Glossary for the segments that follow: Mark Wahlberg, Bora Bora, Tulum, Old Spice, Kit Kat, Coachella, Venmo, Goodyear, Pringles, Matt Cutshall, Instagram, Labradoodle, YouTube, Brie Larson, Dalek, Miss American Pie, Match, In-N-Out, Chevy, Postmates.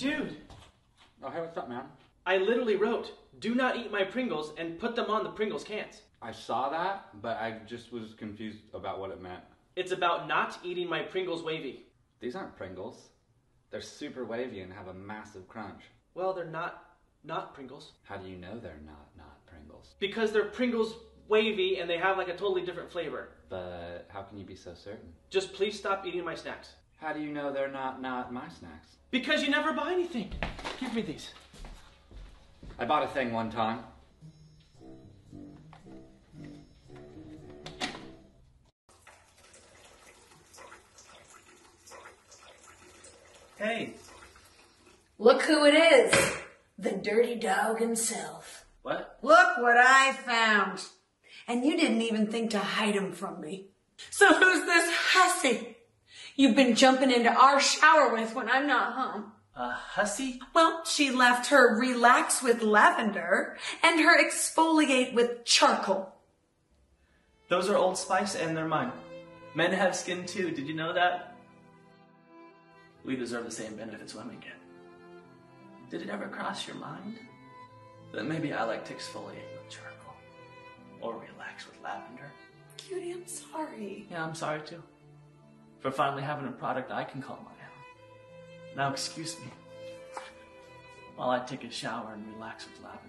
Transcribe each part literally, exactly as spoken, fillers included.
Dude. Oh, hey, what's up, man? I literally wrote, do not eat my Pringles, and put them on the Pringles cans. I saw that, but I just was confused about what it meant. It's about not eating my Pringles wavy. These aren't Pringles. They're super wavy and have a massive crunch. Well, they're not not Pringles. How do you know they're not not Pringles? Because they're Pringles wavy and they have like a totally different flavor. But how can you be so certain? Just please stop eating my snacks. How do you know they're not not my snacks? Because you never buy anything. Give me these. I bought a thing one time. Hey. Look who it is. The dirty dog himself. What? Look what I found. And you didn't even think to hide him from me. So who's this hussy you've been jumping into our shower with when I'm not home? A hussy? Well, she left her relax with lavender and her exfoliate with charcoal. Those are Old Spice and they're mine. Men have skin too, did you know that? We deserve the same benefits women get. Did it ever cross your mind that maybe I like to exfoliate with charcoal or relax with lavender? Cutie, I'm sorry. Yeah, I'm sorry too. For finally having a product I can call my own. Now excuse me while I take a shower and relax with lavender.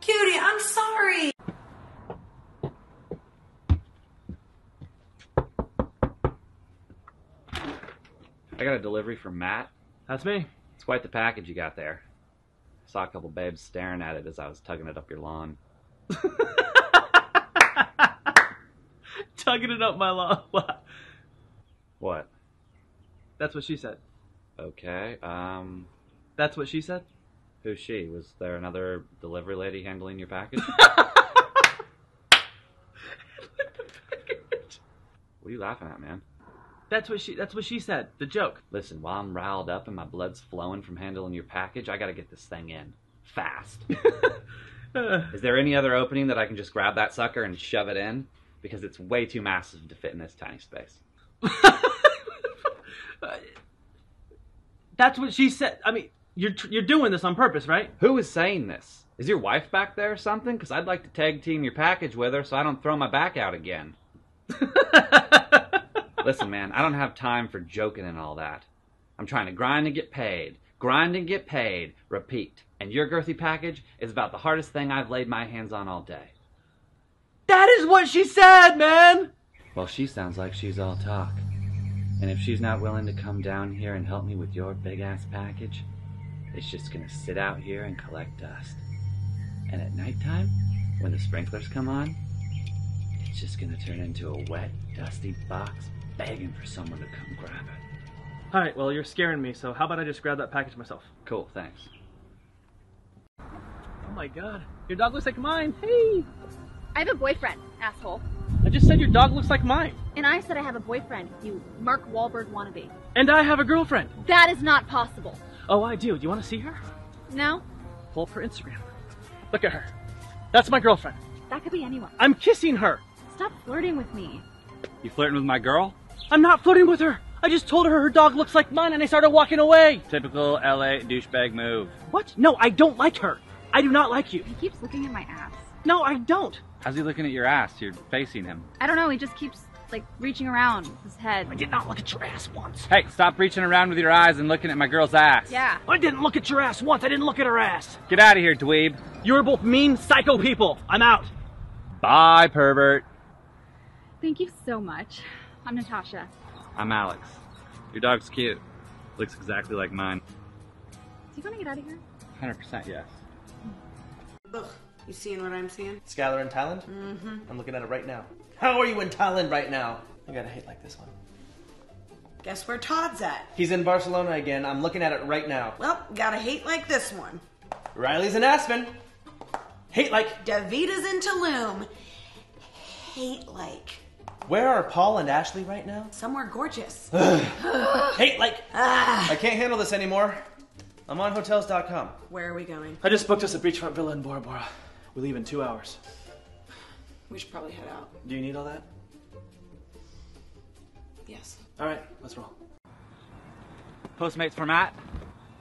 Cutie, I'm sorry. I got a delivery from Matt. That's me. It's quite the package you got there. I saw a couple babes staring at it as I was tugging it up your lawn. Tugging it up my lawn? What? That's what she said. Okay, um... That's what she said? Who's she? Was there another delivery lady handling your package? What are you laughing at, man? That's what she that's what she said, the joke. Listen, while I'm riled up and my blood's flowing from handling your package, I gotta get this thing in. Fast. uh, Is there any other opening that I can just grab that sucker and shove it in? Because it's way too massive to fit in this tiny space. That's what she said. I mean, you're, you're doing this on purpose, right? Who is saying this? Is your wife back there or something? Because I'd like to tag team your package with her so I don't throw my back out again. Listen, man, I don't have time for joking and all that. I'm trying to grind and get paid. Grind and get paid. Repeat. And your girthy package is about the hardest thing I've laid my hands on all day. That is what she said, man! Well, she sounds like she's all talk. And if she's not willing to come down here and help me with your big-ass package, it's just gonna sit out here and collect dust. And at nighttime, when the sprinklers come on, it's just gonna turn into a wet, dusty box begging for someone to come grab it. Alright, well, you're scaring me, so how about I just grab that package myself? Cool, thanks. Oh my god, your dog looks like mine! Hey! I have a boyfriend, asshole. I just said your dog looks like mine. And I said I have a boyfriend, you Mark Wahlberg wannabe. And I have a girlfriend. That is not possible. Oh, I do. Do you want to see her? No. Pull up her Instagram. Look at her. That's my girlfriend. That could be anyone. I'm kissing her. Stop flirting with me. You flirting with my girl? I'm not flirting with her! I just told her her dog looks like mine and I started walking away! Typical L A douchebag move. What? No, I don't like her! I do not like you! He keeps looking at my ass. No, I don't! How's he looking at your ass? You're facing him. I don't know, he just keeps, like, reaching around with his head. I did not look at your ass once! Hey, stop reaching around with your eyes and looking at my girl's ass! Yeah. I didn't look at your ass once! I didn't look at her ass! Get out of here, dweeb! You're both mean, psycho people! I'm out! Bye, pervert! Thank you so much. I'm Natasha. I'm Alex. Your dog's cute. Looks exactly like mine. Do you want to get out of here? one hundred percent yes. Ugh, you seeing what I'm seeing? Skylar in Thailand? Mm-hmm. I'm looking at it right now. How are you in Thailand right now? I gotta hate like this one. Guess where Todd's at? He's in Barcelona again. I'm looking at it right now. Well, gotta hate like this one. Riley's in Aspen. Hate like. Davita's in Tulum. Hate like. Where are Paul and Ashley right now? Somewhere gorgeous. Hate like. Ah. I can't handle this anymore. I'm on hotels dot com. Where are we going? I just booked us a beachfront villa in Bora Bora. We leave in two hours. We should probably head out. Do you need all that? Yes. All right, let's roll. Postmates for Matt.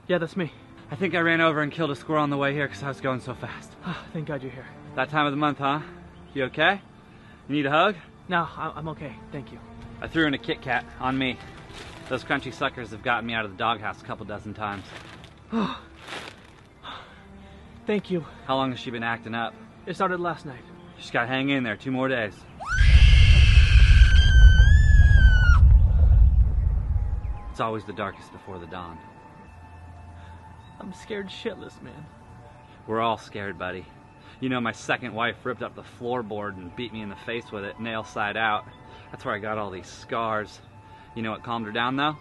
Yeah, that's me. I think I ran over and killed a squirrel on the way here because I was going so fast. Oh, thank God you're here. That time of the month, huh? You okay? You need a hug? No, I'm okay. Thank you. I threw in a Kit Kat on me. Those crunchy suckers have gotten me out of the doghouse a couple dozen times. Oh. Thank you. How long has she been acting up? It started last night. She's got to hang in there. Two more days. It's always the darkest before the dawn. I'm scared shitless, man. We're all scared, buddy. You know, my second wife ripped up the floorboard and beat me in the face with it, nail side out. That's where I got all these scars. You know what calmed her down, though?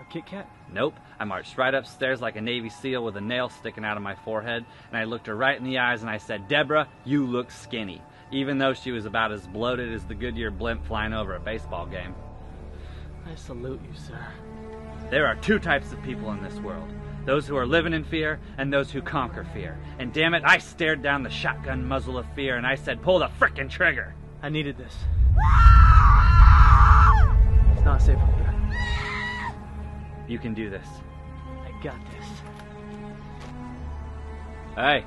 A Kit Kat? Nope. I marched right upstairs like a Navy SEAL with a nail sticking out of my forehead, and I looked her right in the eyes and I said, Deborah, you look skinny. Even though she was about as bloated as the Goodyear blimp flying over a baseball game. I salute you, sir. There are two types of people in this world. Those who are living in fear, and those who conquer fear. And damn it, I stared down the shotgun muzzle of fear and I said, pull the frickin' trigger! I needed this. It's not safe up here. You can do this. I got this. Hey.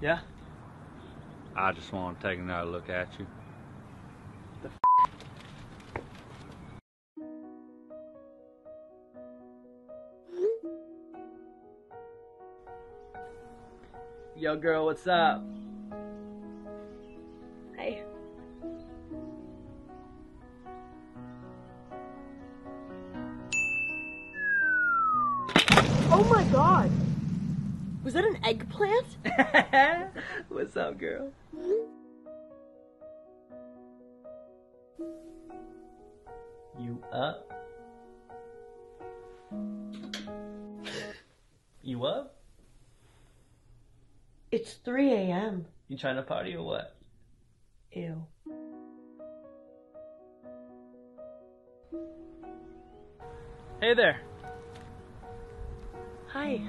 Yeah? I just want to take another look at you. The f***? Yo, girl, what's up? Hey. Oh my God! Was that an eggplant? What's up, girl? You up? You up? It's three A M You trying to party or what? Ew. Hey there. Hi.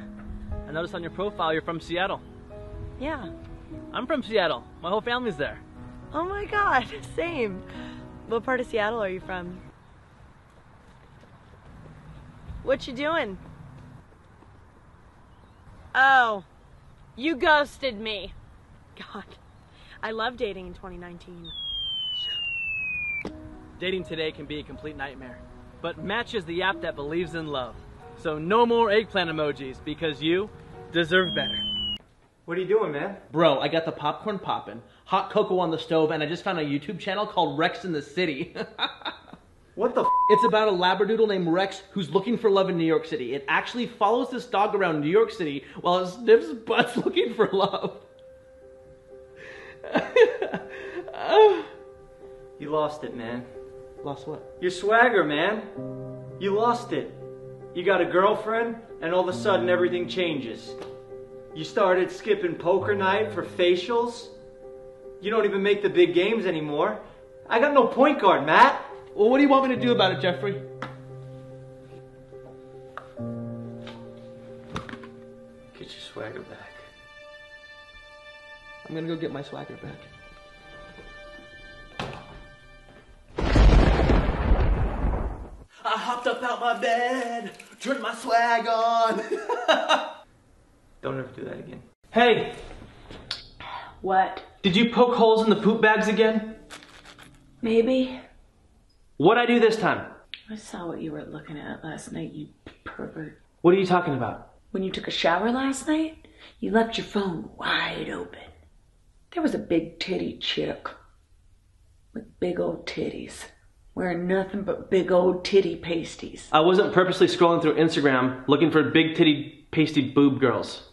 I noticed on your profile you're from Seattle. Yeah. I'm from Seattle. My whole family's there. Oh my God, same. What part of Seattle are you from? What you doing? Oh. You ghosted me. God, I love dating in twenty nineteen. Dating today can be a complete nightmare, but Match is the app that believes in love. So no more eggplant emojis because you deserve better. What are you doing, man? Bro, I got the popcorn poppin', hot cocoa on the stove, and I just found a YouTube channel called Rex in the City. What the f***? It's about a Labradoodle named Rex who's looking for love in New York City. It actually follows this dog around New York City while it sniffs butts looking for love. You lost it, man. Lost what? Your swagger, man. You lost it. You got a girlfriend, and all of a sudden everything changes. You started skipping poker night for facials. You don't even make the big games anymore. I got no point guard, Matt. Well, what do you want me to do about it, Jeffrey? Get your swagger back. I'm gonna go get my swagger back. I hopped up out my bed, turned my swag on. Don't ever do that again. Hey! What? Did you poke holes in the poop bags again? Maybe. What'd I do this time? I saw what you were looking at last night, you pervert. What are you talking about? When you took a shower last night, you left your phone wide open. There was a big titty chick with big old titties, wearing nothing but big old titty pasties. I wasn't purposely scrolling through Instagram looking for big titty pasty boob girls.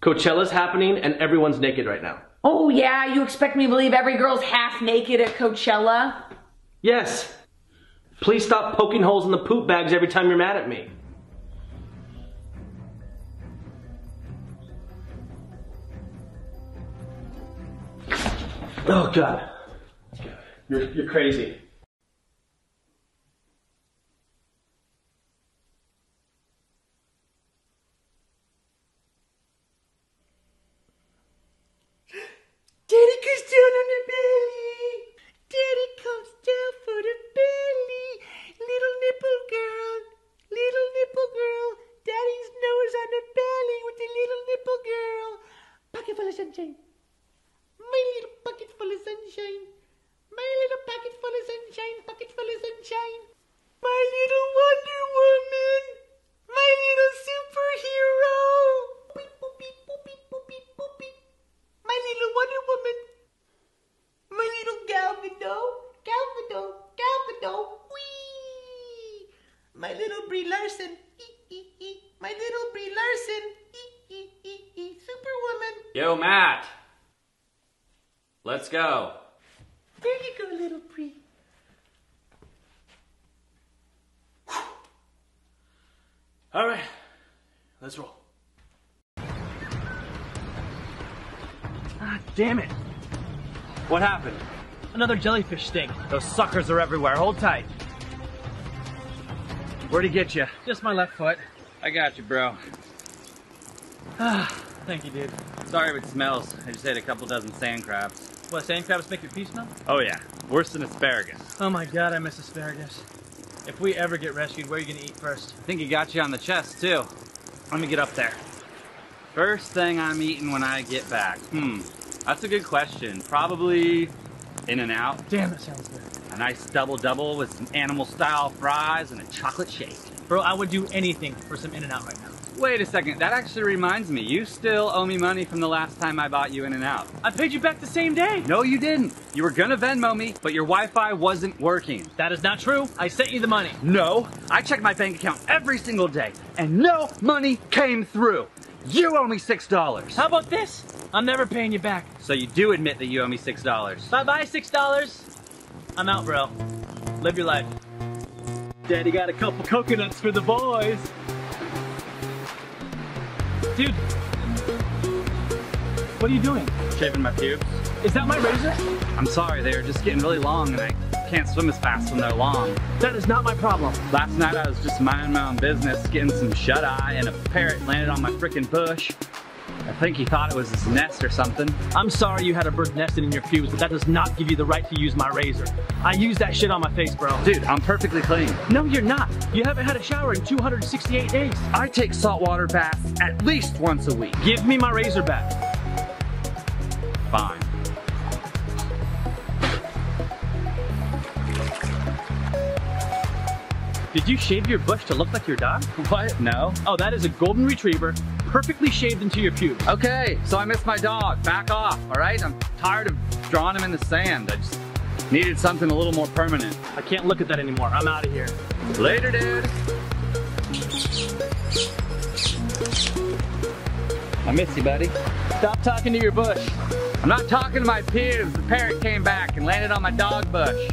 Coachella's happening and everyone's naked right now. Oh yeah, you expect me to believe every girl's half naked at Coachella? Yes. Please stop poking holes in the poop bags every time you're mad at me. Oh, God. You're, you're crazy. Daddy goes down on the belly. Daddy comes down for the belly. Little nipple girl. Little nipple girl. My little Brie Larson. E, e, e. My little Brie Larson. E, e, e, e. Superwoman. Yo, Matt. Let's go. There you go, little Brie. All right, let's roll. Ah, damn it. What happened? Another jellyfish sting. Those suckers are everywhere. Hold tight. Where'd he get you? Just my left foot. I got you, bro. Ah, thank you, dude. Sorry if it smells. I just ate a couple dozen sand crabs. What, sand crabs make your pee smell? Oh, yeah. Worse than asparagus. Oh, my God, I miss asparagus. If we ever get rescued, where are you gonna eat first? I think he got you on the chest, too. Let me get up there. First thing I'm eating when I get back. Hmm, that's a good question. Probably In-N-Out. Damn, that sounds good. A nice double-double with some animal-style fries and a chocolate shake. Bro, I would do anything for some In-N-Out right now. Wait a second, that actually reminds me. You still owe me money from the last time I bought you In-N-Out. I paid you back the same day. No, you didn't. You were gonna Venmo me, but your Wi-Fi wasn't working. That is not true. I sent you the money. No, I checked my bank account every single day, and no money came through. You owe me six dollars. How about this? I'm never paying you back. So you do admit that you owe me six dollars. Bye-bye, six dollars. I'm out, bro. Live your life. Daddy got a couple coconuts for the boys. Dude, what are you doing? Shaving my pubes. Is that my razor? I'm sorry, they are just getting really long and I can't swim as fast when they're long. That is not my problem. Last night I was just minding my own business, getting some shut-eye, and a parrot landed on my frickin' bush. I think he thought it was his nest or something. I'm sorry you had a bird nesting in your pubes, but that does not give you the right to use my razor. I use that shit on my face, bro. Dude, I'm perfectly clean. No, you're not. You haven't had a shower in two hundred sixty-eight days. I take saltwater baths at least once a week. Give me my razor back. Fine. Did you shave your bush to look like your dog? What? No. Oh, that is a golden retriever, perfectly shaved into your pubes. Okay, so I miss my dog. Back off, all right? I'm tired of drawing him in the sand. I just needed something a little more permanent. I can't look at that anymore. I'm out of here. Later, dude. I miss you, buddy. Stop talking to your bush. I'm not talking to my pubes. The parrot came back and landed on my dog bush.